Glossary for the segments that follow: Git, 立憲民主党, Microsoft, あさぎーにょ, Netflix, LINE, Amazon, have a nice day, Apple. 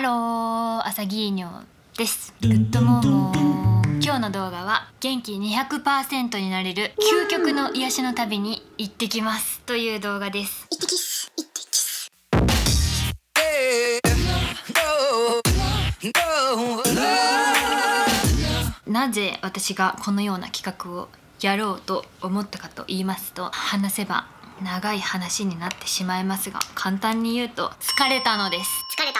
ハロー、朝ギーニョです。グッドモーモー。今日の動画は元気 200% になれる究極の癒しの旅に行ってきますという動画です。行ってきっす。行ってきっす。なぜ私がこのような企画をやろうと思ったかと言いますと、話せば長い話になってしまいますが、簡単に言うと疲れたのです。疲れた。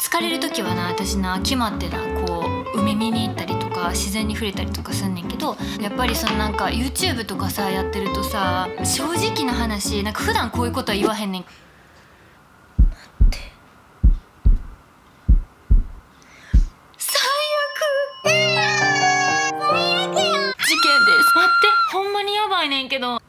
疲れる時はな、私な決まってなこう海見に行ったりとか自然に触れたりとかすんねんけど、やっぱりそのなんか YouTube とかさやってるとさ、正直な話なんか普段こういうことは言わへんねん。待って。最悪。最悪や。事件です。待って、ほんまにやばいねんけど。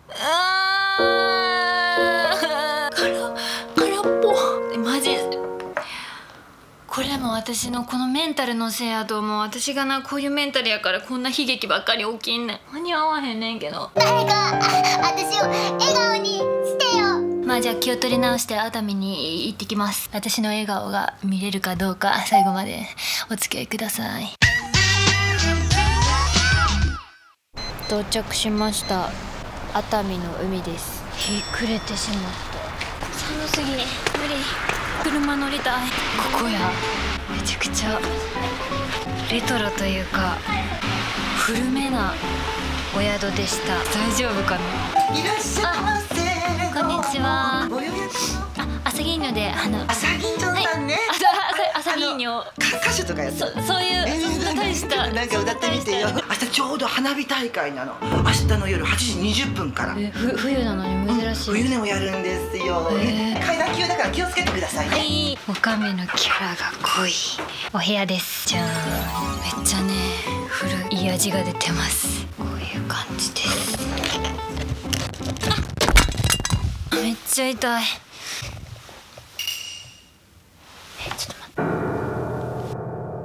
これも私のこのメンタルのせいやと思う。私がなこういうメンタルやからこんな悲劇ばっかり起きんねん。間に合わへんねんけど。誰か私を笑顔にしてよ。まあじゃあ気を取り直して熱海に行ってきます。私の笑顔が見れるかどうか最後までお付き合いください。到着しました。熱海の海です。日暮れてしまった。寒すぎ無理。車乗りたい。ここやめちゃくちゃレトロというか古めなお宿でした。大丈夫かな。いらっしゃいませ。こんにちは。あさぎーにょであさぎーにょさんね。あさぎーにょ歌手とかやってる。そういう大したなんか歌ってみてよ。明日ちょうど花火大会なの。明日の夜8時20分から。冬なのに珍しい。冬でもやるんですよ。階段急だから気をつけてくださいね。おかめのキャラが濃いお部屋です。じゃん。めっちゃね古い味が出てます。こういう感じです。めっちゃ痛い。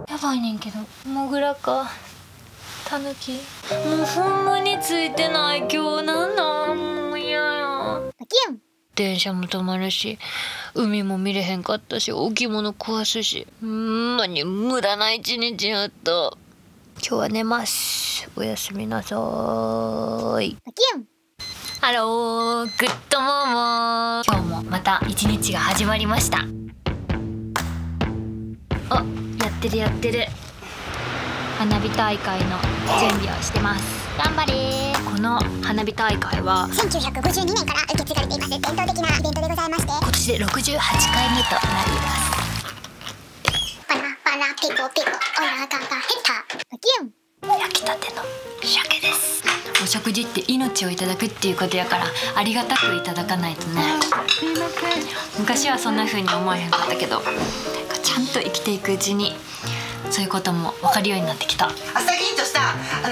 やばいねんけど。モグラかタヌキ。もうほんまについてない。今日なんだもう嫌や。電車も止まるし海も見れへんかったし置物壊すし、まに無駄な一日やった。今日は寝ます。おやすみなさーい。ハロー、グッドモーモー。今日もまた一日が始まりました。あ、やってる。花火大会の準備をしてます。頑張れー。この花火大会は1952年から受け継がれています伝統的なイベントでございまして、今年で68回目となります。バラバラピコピコお腹が減った。焼きたての鮭です。お食事って命をいただくっていうことやから、ありがたくいただかないとね。すいません。昔はそんな風に思えへんかったけど、ちゃんと生きていくうちにそういうことも分かるようになってきた。あさぎんとした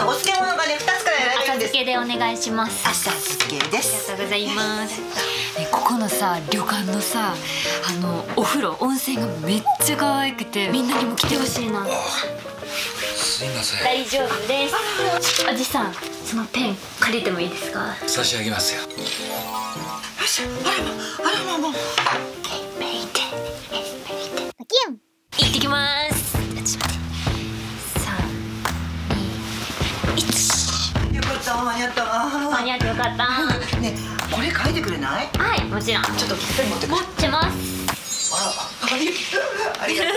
お漬物がね、2つから選べるんです。浅漬けでお願いします。浅漬けです。ありがとうございますね、ここのさ旅館のさお風呂温泉がめっちゃ可愛くて、みんなにも来てほしいな。すいません。大丈夫です。おじさん、そのペン借りてもいいですか。差し上げますよ。よっしゃ、あらまもう行ってきます。ちょっと待って。3、2、1。よかった、間に合った。間に合ってよかったね。これ書いてくれない。はい、もちろん。ちょっとペン持ってくる。持ってます。ありがと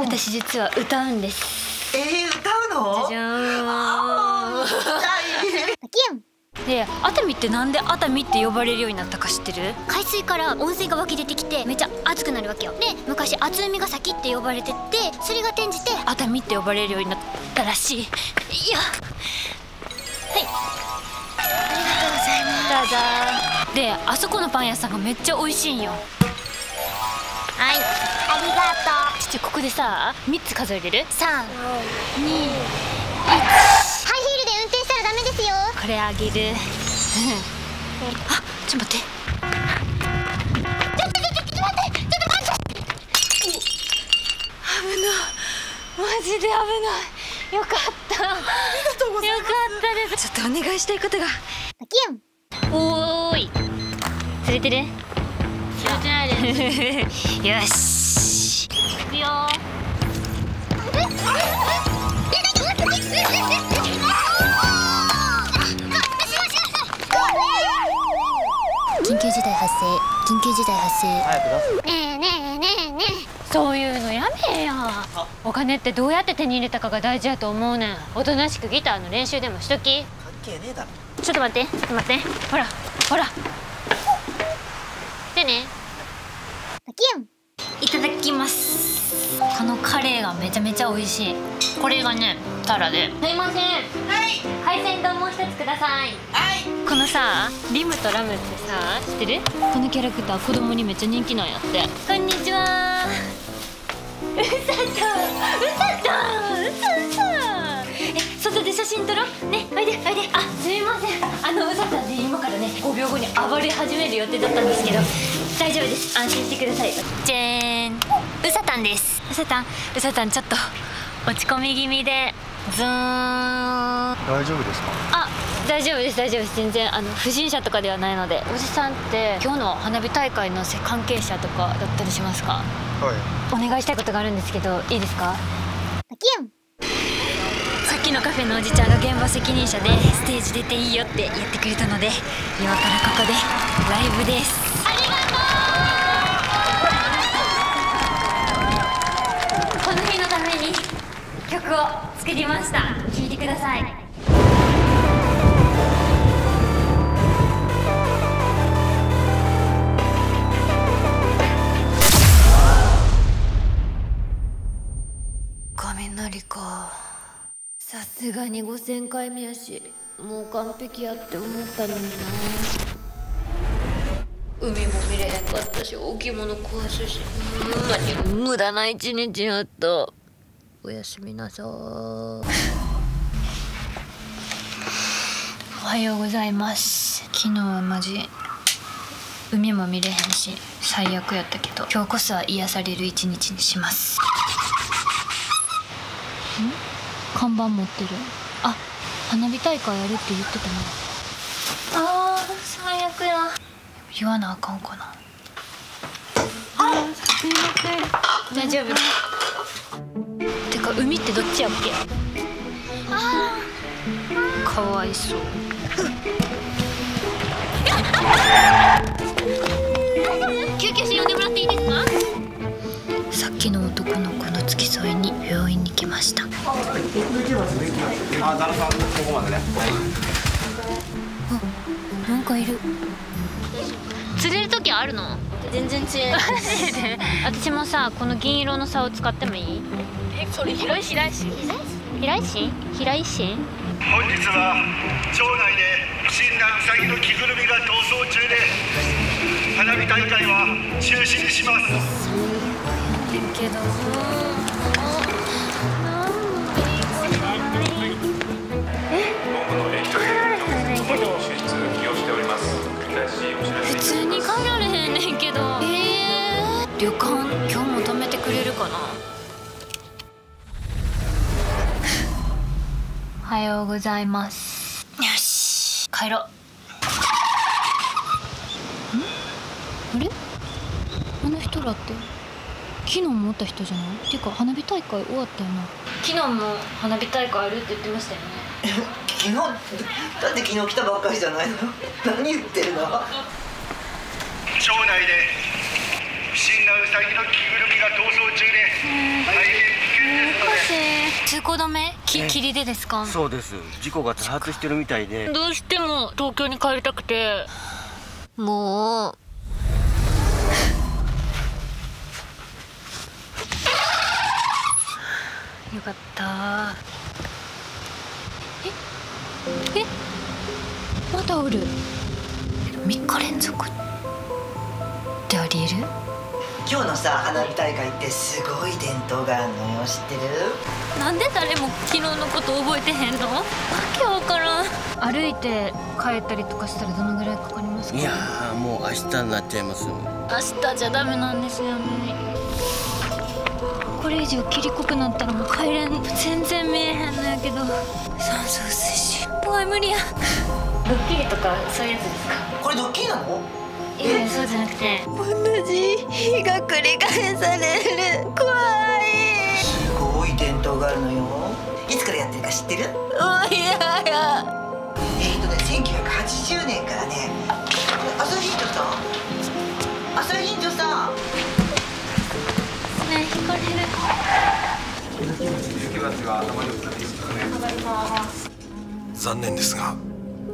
う。私実は歌うんです。歌うの。じゃじゃーん。あーで、熱海ってなんで熱海って呼ばれるようになったか知ってる？海水から温泉が湧き出てきてめっちゃ熱くなるわけよ。で、昔熱海ヶ崎って呼ばれてて、それが転じて熱海って呼ばれるようになったらしい。いや、はい、ありがとうございます。で、あそこのパン屋さんがめっちゃ美味しいんよ。はい、ありがとう。ちょっとここでさ、3つ数えれる？ 3、2、1。これあげる。あ、ちょっと待って。ちょっと待って。危ない。マジで危ない。よかった。ありがとうございます。よかったです。ちょっとお願いしたいことが。おーい。釣れてる？釣れてないです。よし。行くよ。事態発生、緊急事態発生。早く出す。ねえねえねえねえ、そういうのやめえや。お金ってどうやって手に入れたかが大事やと思うねん。おとなしくギターの練習でもしとき。関係ねえだろ。ちょっと待って、ほらほら。でね。パキュン。いただきます。このカレーがめちゃめちゃ美味しい。これがね、タラで。すいません。はい。海鮮丼も一つください。はい。このさ、リムとラムってさ、知ってる？このキャラクター子供にめっちゃ人気なんやって。こんにちは。うさちゃん、外で写真撮ろう。ね、おいで、おいで。あ、すいません。うさちゃんね、今からね、5秒後に暴れ始める予定だったんですけど。大丈夫です。安心してください。じゃん。うさたんです。うさたんちょっと落ち込み気味で。ずーん。大丈夫ですか？あ、大丈夫です。全然不審者とかではないので。おじさんって今日の花火大会の関係者とかだったりしますか？はい。お願いしたいことがあるんですけど、いいですか？パキュン。さっきのカフェのおじちゃんが現場責任者でステージ出ていいよってやってくれたので、今からここでライブです。曲を作りました。聴いてください。雷か。さすがに5000回目やし、もう完璧やって思ったのにな。海も見れなかったし、置物壊すし、無駄な一日やった。おやすみなさーい。おはようございます。昨日はマジ海も見れへんし最悪やったけど、今日こそは癒される一日にします。ん？看板持ってる。あ、花火大会やるって言ってたな。あー、最悪や。言わなあかんかな。あ、すいません。大丈夫です。海ってどっちやっけ？あー、かわいそう。救急車呼んでもらっていいですか？さっきの男の子の付き添いに病院に来ました。あ、なんかいる。釣れる時あるの？全然釣れない。私もさ、この銀色の竿使ってもいい？それ平石大師。平石。本日は町内で不審なウサギの着ぐるみが逃走中で、花火大会は中止にします。そう言ってるけど、普通に帰られへんねんけど。旅館今日も泊めてくれるかな。おはようございます。よし、帰ろう。ん？あれ？あの人らって昨日もおった人じゃない？っていうか、花火大会終わったよな。昨日も花火大会あるって言ってましたよね。昨日？だって昨日来たばっかりじゃないの？何言ってるの？町内で不審なウサギの着ぐるみが逃走中で、大変危険ですので。通行止め、霧でですか？そうです。事故が多発してるみたいで、どうしても東京に帰りたくて。もうよかった。え、まだおる。3日連続ってありえる？今日のさ、花火大会ってすごい伝統があるのよ。知ってる？なんで誰も昨日のこと覚えてへんの？わけわからん。歩いて帰ったりとかしたらどのぐらいかかりますか？いやー、もう明日になっちゃいます。明日じゃダメなんですよね。これ以上霧濃くなったらもう帰れん。全然見えへんのやけど。酸素薄いし、もう無理や。ドッキリとかそういうやつですか？これドッキリなの？いや、そうじゃなくて、同じ日が繰り返される。怖い。すごい伝統があるのよ。いつからやってるか知ってる？お、いやいや。1980年からね。朝日とか？朝日んじょさん。ね、聞こえる。残念ですが、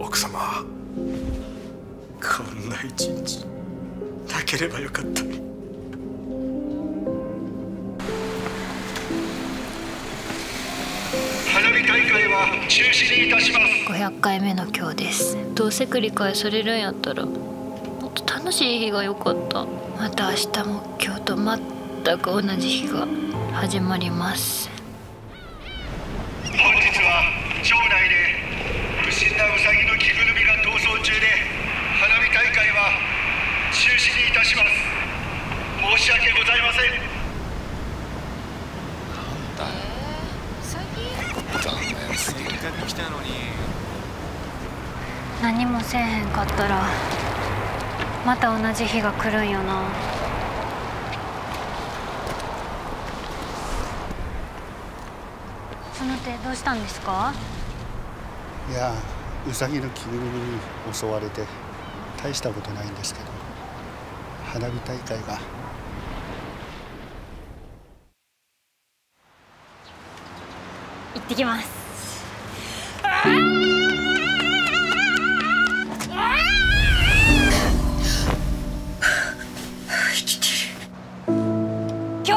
奥様。こんな一日なければよかった。花火大会は中止にいたします。500回目の今日です。どうせ繰り返されるんやったら、もっと楽しい日が良かった。また明日も今日と全く同じ日が始まります。本日は町内で不審なウサギの着ぐるみが逃走中で、花火大会は中止にいたします。申し訳ございません。何もせえへんかったらまた同じ日が来るんよな。その手どうしたんですか？いや、ウサギの着ぐるみに襲われて大したことないんですけど、花火大会が。行ってきます。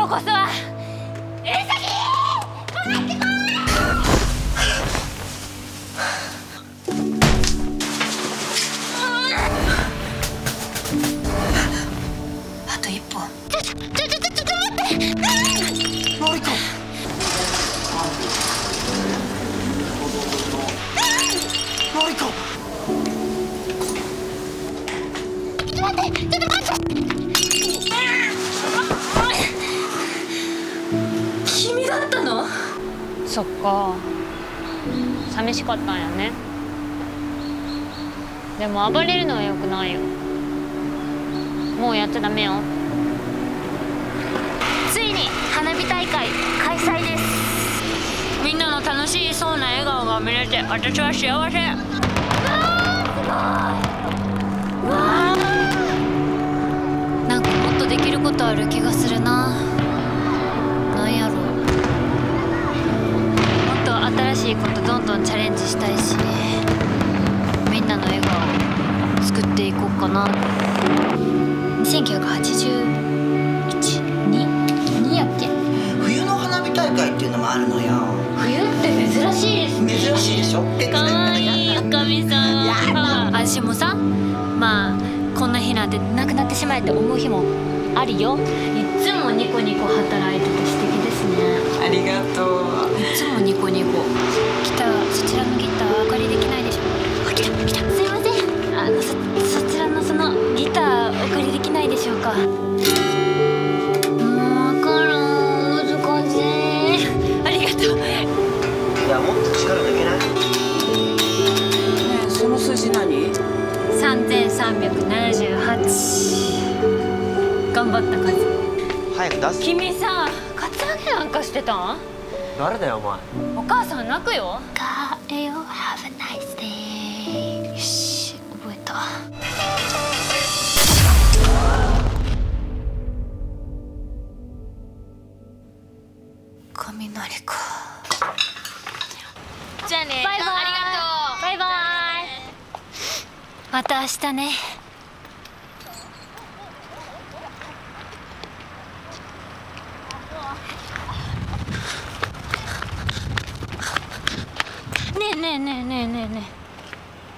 こそはウサギー、戻ってこい。あと一歩。ちょっと待って。もう一個。もう一個。ちょっと待って。そっか、寂しかったんやね。でも暴れるのは良くないよ。もうやっちゃダメよ。ついに花火大会開催です。みんなの楽しいそうな笑顔が見れて私は幸せ。なんかもっとできることある気がするな。なんやろ、新しいことどんどんチャレンジしたいし、みんなの笑顔を作っていこうかな。1981、2やっけ、冬の花火大会っていうのもあるのよ。冬って珍しいですね。珍しいでしょ。かわいいおかみさん。私もさ、まあこんな日なんてなくなってしまえって思う日もあるよ。いつもニコニコ働いてて素敵ですね。ありがとう。いつもニコニコ。ギター、そちらのギターお借りできないでしょうか。来た、すいません。そちらのそのギターお借りできないでしょうか。もう分からん、難しい。ありがとう。いや、もっと力抜けない。ねえ、その数字何？ 3378。頑張った数。早く出す。君さ、カツアゲなんかしてたん？誰だよお前。お母さん泣くよ。帰れよ、Have a nice day。よし、覚えた。雷か。じゃあね。バイバイ。ありがとう。バイバイ。また明日ね。ねえ、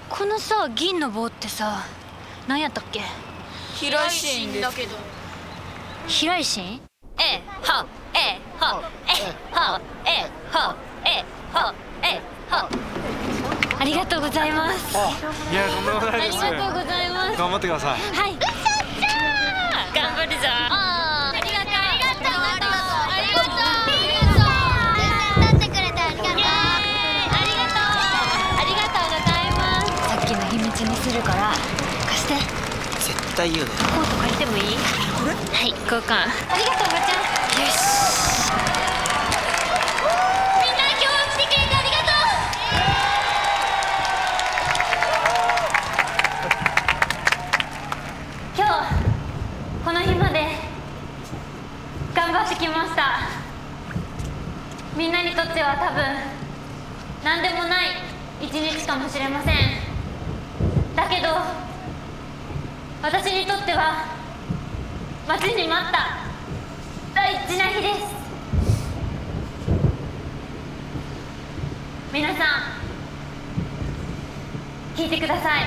このさ、銀の棒ってさ、何やったっけ？平井心だけど。平井心？ありがとうございます。いや、とんでもないです。ありがとうございます。頑張ってください。はい、頑張るぞ。コート借りてもいい？はい、交換。ありがとう、おばちゃん。よし。みんな今日は来てくれてありがとう。した。みんなにとっては多分何でもない一日かもしれません。だけど私にとっては待ちに待った大事な日です。皆さん聞いてください。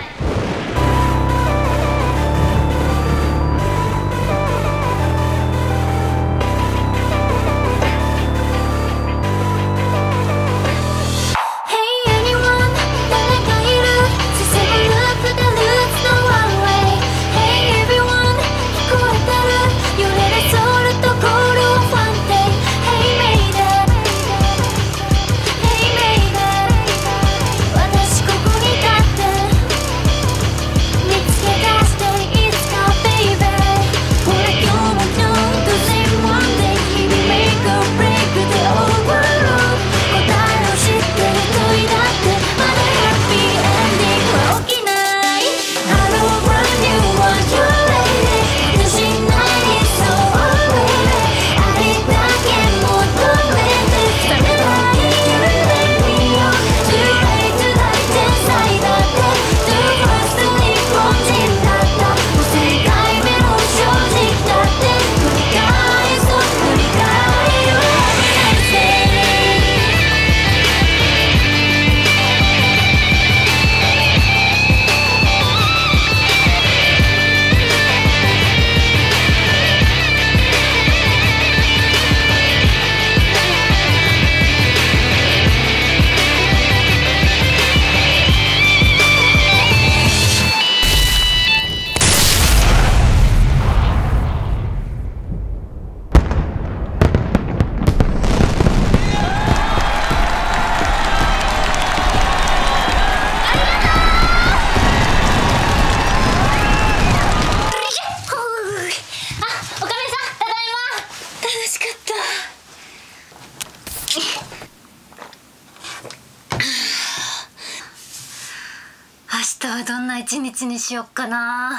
にしよっかな。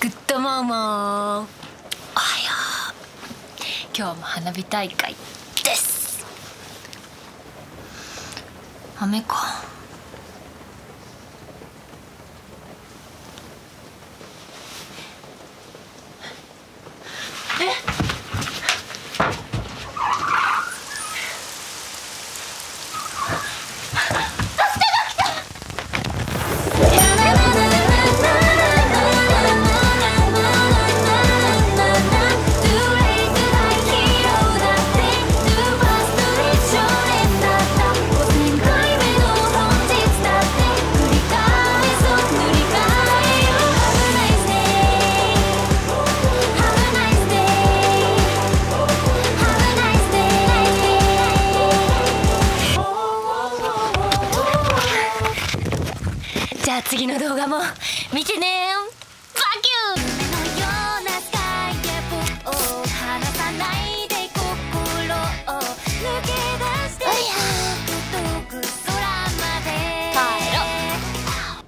グッドマウマ、おはよう。今日も花火大会です。雨か。えっ、次の動画も見てねー。バキュー。